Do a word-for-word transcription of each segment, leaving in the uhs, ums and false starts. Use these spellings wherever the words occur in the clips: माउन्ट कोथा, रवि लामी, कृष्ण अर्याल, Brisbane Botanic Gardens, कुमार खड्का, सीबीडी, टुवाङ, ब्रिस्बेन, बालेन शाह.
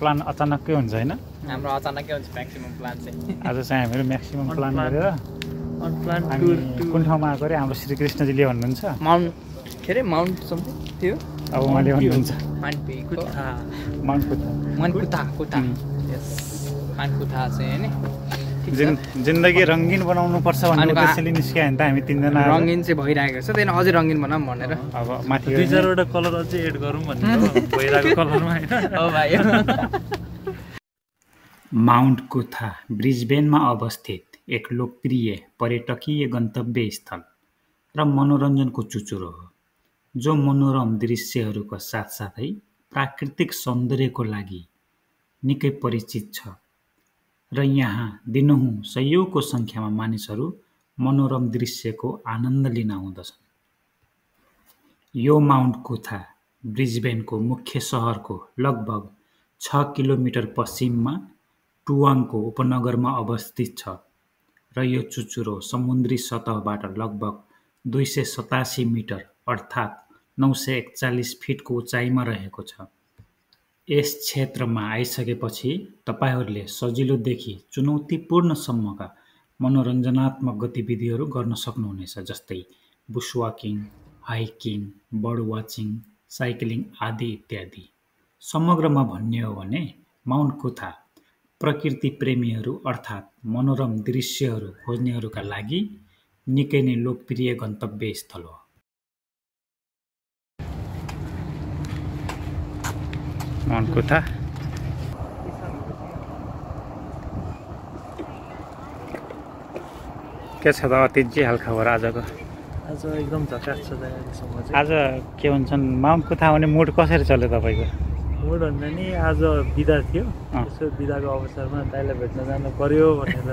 plan अचानक के हुन्छ हैन हाम्रो अचानक के हुन्छ maximum plan चाहिँ आज चाहिँ हामीहरु maximum plan गरेर unplanned tour कुन ठाउँमा गरे हाम्रो श्री कृष्णजीले भन्नुहुन्छ माउन्ट केरे माउन्ट समथिङ त्यो अब उहाँले भन्नुहुन्छ Mount Coot-tha Mount Coot-tha Mount Coot-tha Coot-tha यस माउन्ट कुटथा चाहिँ हैन जिन्दगी रंगीन बनाउनु पर्छ भन्ने उद्देश्यले निस्के हैन त हामी तीन जना रंगीन चाहिँ भइराखेको छ त्यसैले अझै रंगीन बनाम भनेर अब माथि दुई चार वटा कलर अझै एड गरौँ भन्ने भइराखेको कलरमा हैन ओ भाइ माउन्ट कोथा ब्रिस्बेनमा अवस्थित एक लोकप्रिय पर्यटकीय गन्तव्य स्थल र मनोरञ्जनको चुचुरो हो जो मनोरम दृश्यहरुको साथसाथै प्राकृतिक सौन्दर्यको लागि निकै परिचित छ र यहाँ दिनहुँ सयौंको संख्यामा मानिसहरू मनोरम दृश्यको आनन्द लिन आउँदछन्। यो माउन्ट कोथा ब्रिस्बेनको मुख्य शहरको लगभग छ किलोमिटर पश्चिममा टुवाङको उपनगरमा अवस्थित छ र यो चुचुरो समुद्री सतहबाट लगभग दुई सय सतासी मिटर अर्थात् नौ सय एकचालीस फिटको उचाइमा रहेको छ। यस क्षेत्रमा आइसकेपछि तपाईहरुले सजिलो देखि चुनौतीपूर्ण सम्मका मनोरञ्जनात्मक गतिविधिहरु गर्न सक्नुहुनेछ जस्तै bush walking, hiking, bird watching, cycling आदि इत्यादि। समग्रमा भन्ने हो भने माउन्ट कोथा प्रकृति प्रेमीहरु अर्थात् मनोरम दृश्यहरु खोज्नेहरुका लागि निकै नै लोकप्रिय गन्तव्य स्थल हो। माउन्ट कोथा के छ त तिजी हल्का हो आजको आज एकदम झकास छ दाइसम्म चाहिँ आज के भन्छन् माउन्ट कोथा भने मुड कसरी चल्यो तपाईको मुड भन्दा नि आज बिदा थियो त्यसो बिदाको अवसरमा दाइलाई भेट्न जानु पर्यो भनेर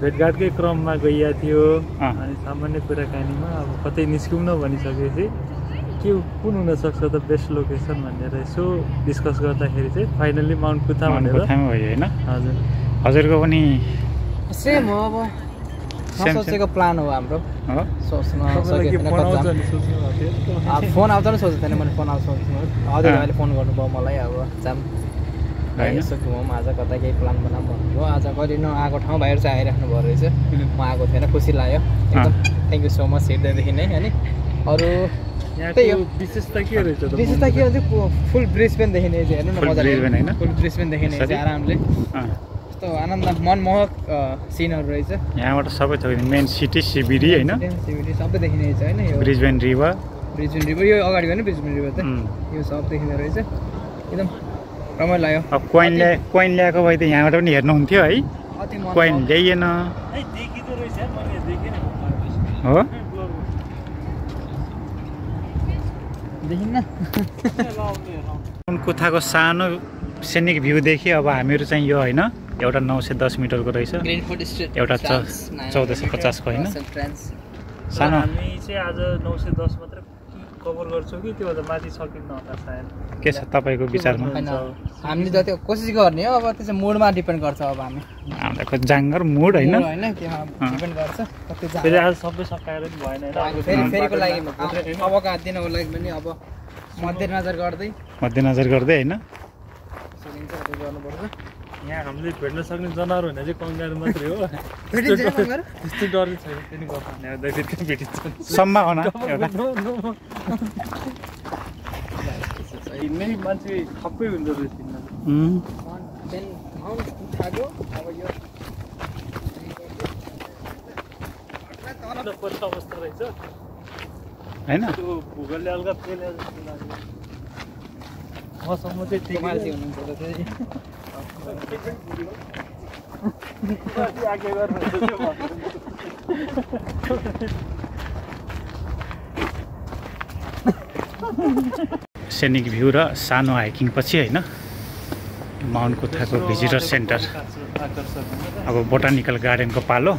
भेटघाटकै क्रममा गइया थियो अनि सामान्य कुराकानीमा अब कतै निस्किउन भनिसकेपछि के कुन हुन सक्छ त बेस्ट लोकेसन भनेर यसो डिस्कस गर्दाखेरि चाहिँ फाइनली माउन्ट कोथा भनेर थाहा भयो हैन हजुर हजुरको पनि सेम हो अब सोचेको प्लान हो हाम्रो हो सोच्न सके भने कता अब फोन आउँछ नि सोच्दै थिएन मैले फोन आउँछ हजुरले फोन गर्नुभयो मलाई अब जाम हैन यसो घुम आज कता केही प्लान बनाम भन्नुभयो आज गरि नआएको ठाउँ भाइहरु चाहिँ आइराख्नु भयो रहेछ म आएको थिएन खुसी लाग्यो एकदम थ्यांक यू सो मच हेर्दैदेखि नै हैन अरु त्यो विशेषता के रहेछ त विशेषता के हो फुल ब्रिस्बेन देखिने हेर्नु न मजाले फुल ब्रिस्बेन देखिने आरामले यस्तो आनन्द मनमोहक सिनहरु रहेछ यहाँबाट सबै थोकिन मेन सिटी सीबीडी हैन सीबीडी सबै देखिने छ हैन यो ब्रिस्बेन रिभर ब्रिस्बेन रिभर यो अगाडि भने ब्रिस्बेन रिभर त यो सब देखिने रहेछ एकदम राम्रो लाग्यो अब कोइन ल्या कोइन ल्याएको भए त यहाँबाट पनि हेर्नु हुन्थ्यो है कोइन ल्याइएन है देखिदो रहेछ मैले देखेन हो माउन्ट कोथाको सानो सेनिक भ्यू देखि अब हामीहरु चाहिँ यो हैन एउटा नौ सय दस मिटरको रहेछ ग्रीनफोर्ड स्ट्रीट एउटा चौध सय पचास को हैन सानो हामी चाहिँ आज नौ सय दस मात्र कभर गर्छौ कि त्योभन्दा माथि सकिन्न होला सायद के छ तपाईको विचारमा हामीले जति कोसिस गर्ने हो अब त्यो चाहिँ मुडमा डिपेन्ड गर्छ अब हामी हाम्रो खोज जांगर मुड हैन हैन केमा डिपेन्ड गर्छ कति जांगर फेरि आज सबै सकाएर नि भएन हैन फेरि फेरिको लागि अब का दिनको लागि पनि अब मध्य नजर गर्दै मध्य नजर गर्दै हैन सकिन्छ अब गर्नुपर्छ यहाँ हामीले भेट्न सक्ने जनावर भने चाहिँ कंगारू मात्रै हो भेटिन्छ कंगारू त्यस्तो डर छैन पनि गर्छन् यहाँ दैसितको भेटिन्छ सम्भावना एउटा इन्ने मान्छे थप्पै हुन्छ रहेछ इन्ने देन माउन्ट उठागो अब यो अटला तल पर्छ अवस्था रहेछ हैन त्यो भूगोलले अलगा पेले जस्तो लाग्यो मौसम चाहिँ त्यही मान्छे हुनुहुन्छ त त्यही सेनिक भ्यू र सानो हाइकिङ पछि हैन माउन्ट कोथाको भिजिटर सेन्टर अब बोटानिकल गार्डनको पालो ल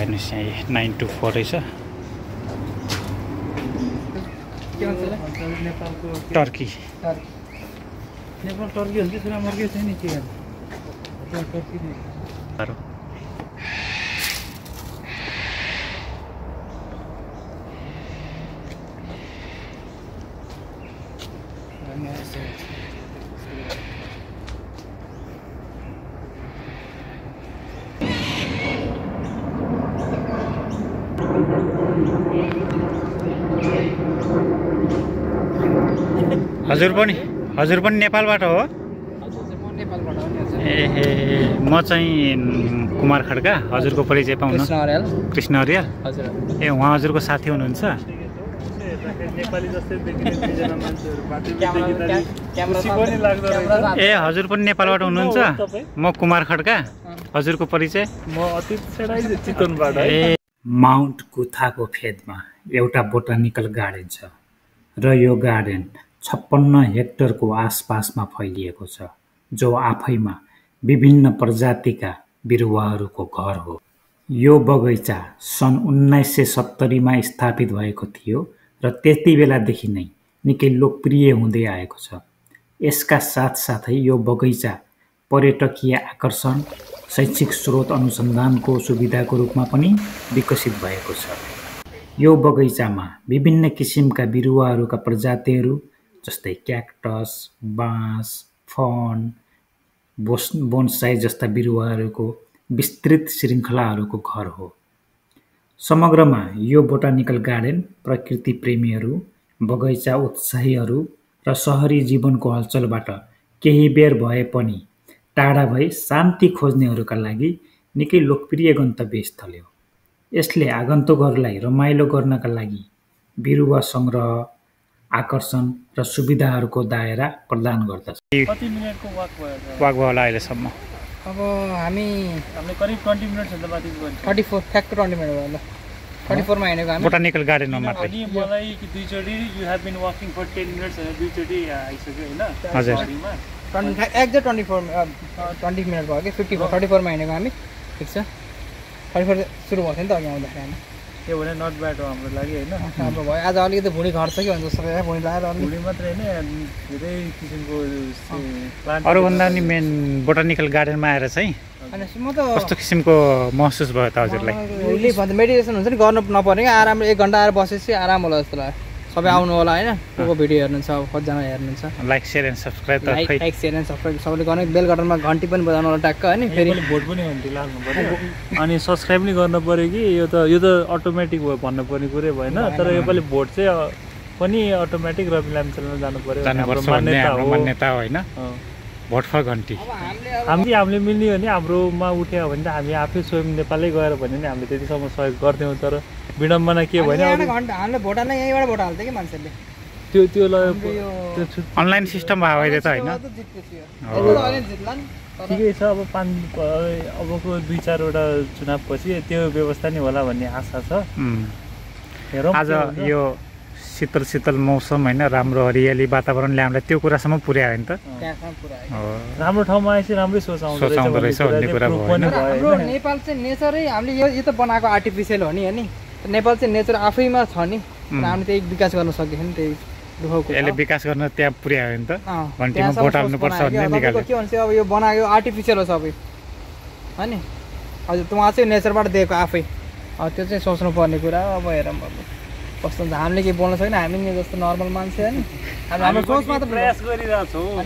हेर्नुस् यहाँ नौ दुई चार रहेछ टर्की नेपाल टर्की हुन्छ सुना मर्के छैन के गर्नु टर्की नै हरो अनि यसो हजुर पनि हजुर पनि नेपालबाट हो? ए म चाहिँ कुमार खड्का। हजुरको परिचय पाउन? कृष्ण अर्याल। ए उहाँ हजुरको साथी हुनुहुन्छ? ए हजुर पनि नेपालबाट हुनुहुन्छ? म कुमार खड्का। हजुरको परिचय? ए माउन्ट कुथाको फेदमा एउटा बोटानिकल गार्डन छ र यो गार्डन छप्पन्न हेक्टरको आसपासमा फैलिएको छ, जो आफैमा विभिन्न प्रजातिका बिरुवाहरूको घर हो। यो बगैँचा सन् उन्नाइस सय सत्तरीमा स्थापित भएको थियो र त्यति बेलादेखि नै निकै लोकप्रिय हुँदै आएको छ। यसका साथसाथै यो बगैँचा पर्यटकीय आकर्षण, शैक्षिक स्रोत अनुसन्धानको सुविधाको रूपमा पनि विकसित भएको छ। यो बगैँचामा विभिन्न किसिमका बिरुवाहरूका प्रजातिहरू जस्तै क्याक्टस, बाँस, फन, बोस बोनसाई जस्ता बिरुवाहरूको विस्तृत श्रृङ्खलाहरूको घर हो। समग्रमा यो बोटानिकल गार्डन प्रकृति प्रेमीहरू, बगैँचा उत्साहीहरू र सहरी जीवनको हलचलबाट केही बेर भए पनि टाढा भई शान्ति खोज्नेहरूका लागि निकै लोकप्रिय गन्तव्य स्थल हो। यसले आगन्तुकहरूलाई रमाइलो गर्नका लागि बिरुवा सङ्ग्रह, आकर्षण र सुविधाहरूको दायरा प्रदान गर्दछ। कति मिनेटको वाक भयो वाक भयो होला अहिलेसम्म? अब हामी हामीले करिब बीस मिनेट भन्दा माथि गयो। चौवालीस ठ्याक्क बीस मिनेट भयो होला। चौवालीस मा हिँडेको हामी बोटानिकल गार्डनमा मात्रै। अनि मलाई दुईचोटी you have been walking for दस मिनेट्स अनि दुईचोटी आइसक्यो हैन? हजुर। एक्ज्याक्ट चौवालीस बीस मिनेट भयो के चौवालीस चौवालीस मा हिँडेको हामी। ठीक छ। चौवालीस सुरु भयो नि त अघि आउँदा हामी। त्यो भने नट ब्याड हो हाम्रो लागि हैन? राम्रो भयो। आज अलिकति भुँडी घट्छ कि भन्छ जस्तो भुँडी लाएर अनि भुँडी मात्रै हैन, धेरै किसिमको प्लान्ट अरु भन्दा नि मेन बोटानिकल गार्डनमा आएर चाहिँ अनि म त कस्तो किसिमको महसुस भयो त हजुरलाई? भुँडी भन्दा मेडिटेसन हुन्छ नि, गर्नु नपर्ने के, आरामले एक घण्टा आएर बसेपछि आराम होला जस्तो लाग्यो। सबै आउनु होला हैन? को को भिडियो हेर्नुहुन्छ? अब कतिजना हेर्नुहुन्छ? लाइक शेयर एन्ड सब्स्क्राइब त खै लाइक शेयर एन्ड सब्स्क्राइब सबैले गर्ने, बेल बटनमा घण्टी पनि बजाउनु होला ट्याक्क हैन? फेरि भोट पनि घण्टी लाग्नु पर्यो अनि सब्स्क्राइब पनि गर्न पर्यो कि यो त यो त अटोमेटिक भयो भन्नु पर्ने कुरै भएन, तर योपालि भोट चाहिँ पनि अटोमेटिक रवि लाम च्यानलमा जानु पर्यो, हाम्रो मान्यता हो, मान्यता हो हैन? भोट फर घण्टी। अब हामीले हामीले हामीले मिल्ने हो नि, हाम्रोमा उठ्यो भने त हामी आफै स्वयं नेपालै गएर भने नि हामीले त्यतिसम्म सहयोग गर्दैनौँ, तर विडम्बना के भने हामीले भोटाले यहीँबाट भोट हाल्थे कि मान्छेले त्यो त्यो अनलाइन सिस्टम भयो अहिले त हैन? ठिकै छ, अब पाँच अबको दुई चारवटा चुनावपछि त्यो व्यवस्था नै होला भन्ने आशा छ। हेरौँ, आज यो शीतल शीतल मौसम हैन, राम्रो हरियाली वातावरणले हामीलाई त्यो कुरासम्म पुर्यायो नि त? राम्रो ठाउँमा आएपछि राम्रै सोच आउँदो रहेछ भन्ने कुरा भयो। नेपाल चाहिँ नेचरै हामीले यो यो त बनाएको आर्टिफिसियल हो नि, हो नि? नेपाल चाहिँ नेचर आफैमा छ नि, हामीले त्यही विकास गर्न सकेको नि, त्यही दुःखको यसले विकास गर्न त्यहाँ पुर्यायो नि त? घन्टीमा भोट हाल्नु पर्छ भन्ने निकाल्यो के भन्छ? अब यो बनायो आर्टिफिसियल हो सबै, हो नि? हजुर, उहाँ चाहिँ नेचरबाट दिएको आफै, त्यो चाहिँ सोच्नु पर्ने कुरा। अब हेरौँ कस्तो हुन्छ, हामीले के बोल्न सकेन, हामी नि जस्तो नर्मल मान्छे हो नि, हाम्रो सोचमा त प्रयास गरिरहेछौँ यस्तो हो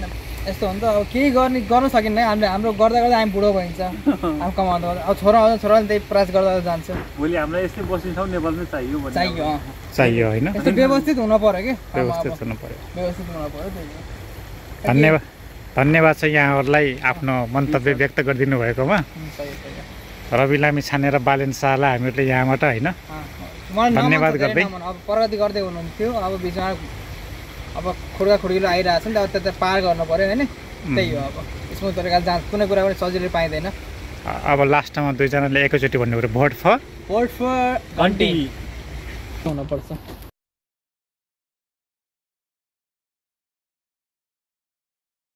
नि त? अब केही गर्ने गर्न सकेन, हामीले हाम्रो गर्दा गर्दा हामी बुढो भइन्छ, हामी कमाउँदा अब छोरा आउँछ, छोराले त्यही प्रयास गर्दा जान्छ। भोलि हामीलाई यस्तै बस्ने ठाउँ नेपालमै चाहियो भन्ने चाहियो चाहियो हैन? यस्तो व्यवस्थित हुन पर्यो के? व्यवस्थित हुन पर्यो, व्यवस्थित हुन पर्यो। धन्यवाद, धन्यवाद छ यहाँहरूलाई आफ्नो मन्तव्य व्यक्त गरिदिनु भएकोमा। रवि लामी छानेर बालेन शाहलाई हामीहरूले यहाँबाट हैन धन्यवाद गर्दै अब प्रगति गर्दै हुनुहुन्थ्यो। अब बिचमा अब खुड्का खुड्किलो आइरहेको छ नि त, अब त्यता पार गर्नु पर्यो होइन? त्यही हो, अब स्मुथ तरिकाले जान्छ, कुनै कुरा पनि सजिलै पाइँदैन। अब लास्टमा दुईजनाले एकैचोटि भन्नु पऱ्यो भोट फर भोट फर घन्टी हुनुपर्छ।